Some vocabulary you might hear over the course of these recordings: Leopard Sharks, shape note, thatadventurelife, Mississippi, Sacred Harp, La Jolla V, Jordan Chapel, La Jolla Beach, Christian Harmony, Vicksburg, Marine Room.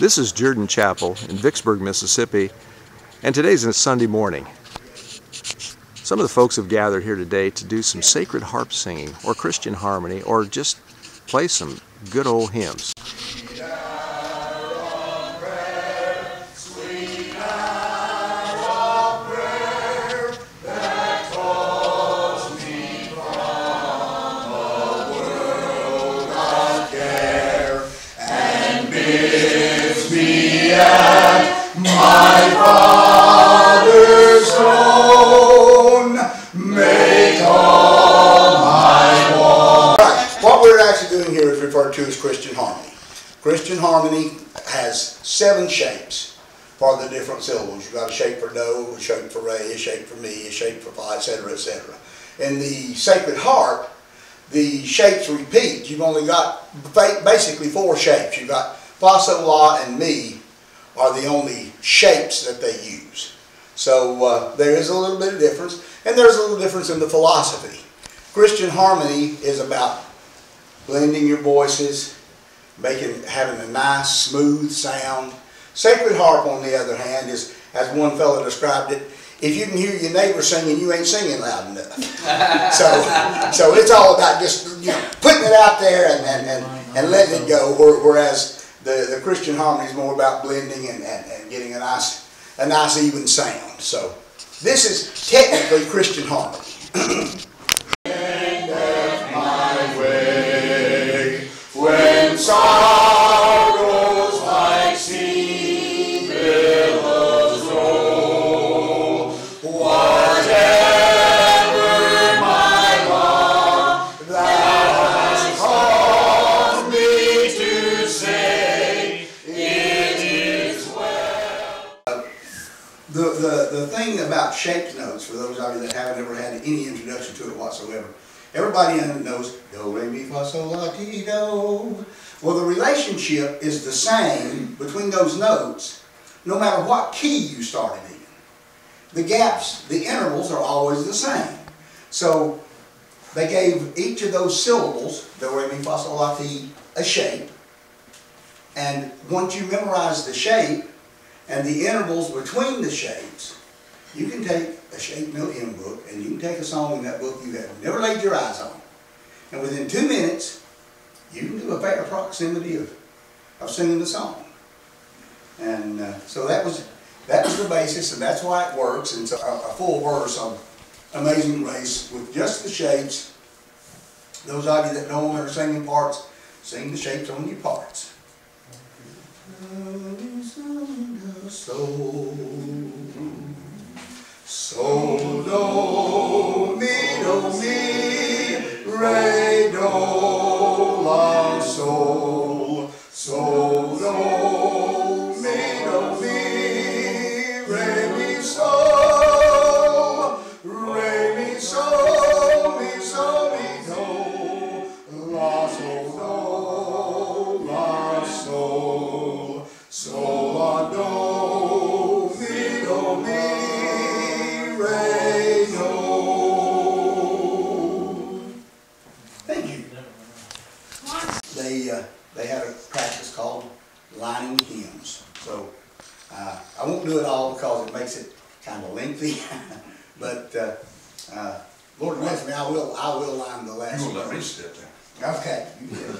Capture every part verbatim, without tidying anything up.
This is Jordan Chapel in Vicksburg, Mississippi, and today's a Sunday morning. Some of the folks have gathered here today to do some sacred harp singing, or Christian harmony, or just play some good old hymns. Here is referred to as Christian harmony. Christian harmony has seven shapes for the different syllables. You've got a shape for do, a shape for re, a shape for mi, a shape for fi, et cetera, et cetera. In the sacred harp, the shapes repeat. You've only got basically four shapes. You've got fa, sol, la, and mi are the only shapes that they use. So uh, there is a little bit of difference, and there's a little difference in the philosophy. Christian harmony is about blending your voices, making, having a nice, smooth sound. Sacred harp, on the other hand, is, as one fellow described it, if you can hear your neighbor singing, you ain't singing loud enough. so, so it's all about just, you know, putting it out there and, and, and, and letting it go, whereas the, the Christian harmony is more about blending and, and, and getting a nice, a nice even sound. So this is technically Christian harmony. The, the, the thing about shaped notes, for those of you that haven't ever had any introduction to it whatsoever, everybody knows do, re, mi, fa, sol, la, ti, do. Well, the relationship is the same between those notes, no matter what key you started in. The gaps, the intervals are always the same. So they gave each of those syllables, do, re, mi, fa, sol, la, ti, a shape. And once you memorize the shape, and the intervals between the shapes, you can take a shape note hymn book and you can take a song in that book you have never laid your eyes on. And within two minutes, you can do a fair proximity of, of singing the song. And uh, so that was, that was the basis, and that's why it works. And so a, a full verse of Amazing Grace with just the shapes. Those of you that know their singing parts, sing the shapes on your parts. So, so, do, mi, do, mi, re, do, la, sol, so, do, mi, do, mi, re, mi, sol, re, mi, sol, mi, sol, mi, do, la, sol, do, la, sol, sol, la, do. They had a practice called lining hymns. So uh, I won't do it all because it makes it kind of lengthy. but uh, uh, Lord bless me, I will. I will line the last. You will let me step down. Okay. You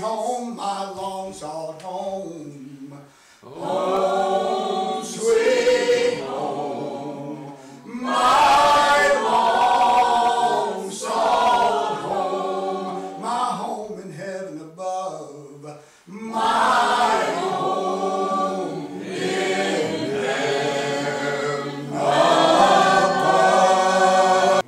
me home, my long sought home. Home, sweet home, my long sought home, my home in heaven above, my home in heaven above.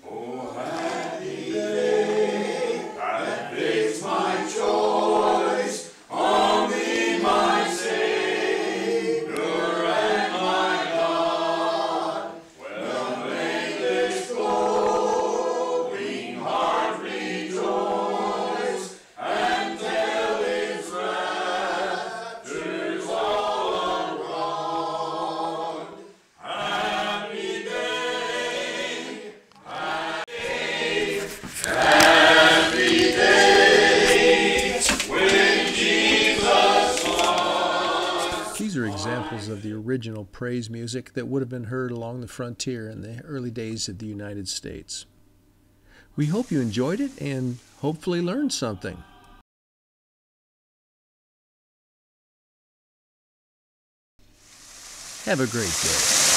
Oh, oh, happy day that makes my choice on Thee, my Savior and my God. Well may this glowing heart rejoice and tell its raptures all abroad. Happy day, happy day. Happy day when Jesus was. These are examples of the original praise music that would have been heard along the frontier in the early days of the United States. We hope you enjoyed it and hopefully learned something. Have a great day.